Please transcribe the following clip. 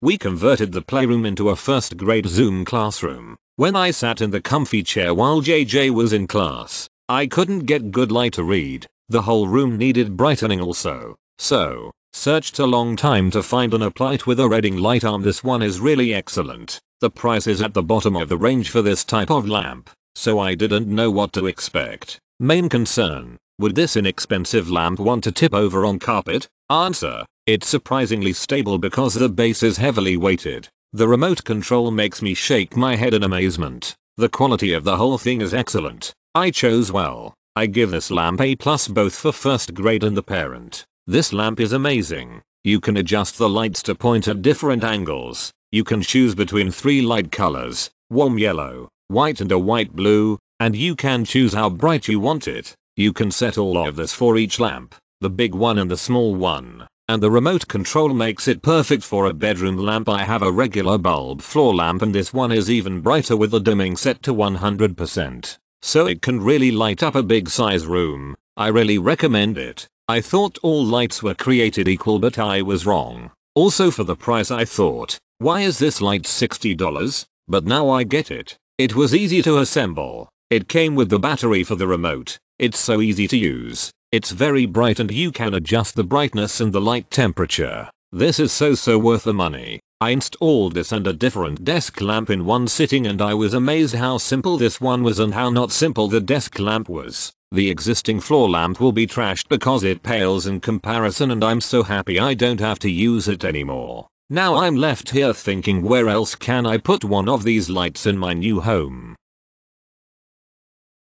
We converted the playroom into a first grade Zoom classroom. When I sat in the comfy chair while JJ was in class, I couldn't get good light to read. The whole room needed brightening also. So, searched a long time to find an applique with a reading light arm. This one is really excellent. The price is at the bottom of the range for this type of lamp, so I didn't know what to expect. Main concern, would this inexpensive lamp want to tip over on carpet? Answer, it's surprisingly stable because the base is heavily weighted. The remote control makes me shake my head in amazement. The quality of the whole thing is excellent. I chose well. I give this lamp A+ both for first grade and the parent. This lamp is amazing. You can adjust the lights to point at different angles. You can choose between three light colors, warm yellow, white and a white blue, and you can choose how bright you want it. You can set all of this for each lamp, the big one and the small one, and the remote control makes it perfect for a bedroom lamp. I have a regular bulb floor lamp and this one is even brighter with the dimming set to 100%, so it can really light up a big size room. I really recommend it. I thought all lights were created equal, but I was wrong. Also, for the price I thought, why is this light $60? But now I get it. It was easy to assemble. It came with the battery for the remote. It's so easy to use. It's very bright and you can adjust the brightness and the light temperature. This is so worth the money. I installed this and a different desk lamp in one sitting and I was amazed how simple this one was and how not simple the desk lamp was. The existing floor lamp will be trashed because it pales in comparison and I'm so happy I don't have to use it anymore. Now I'm left here thinking, where else can I put one of these lights in my new home?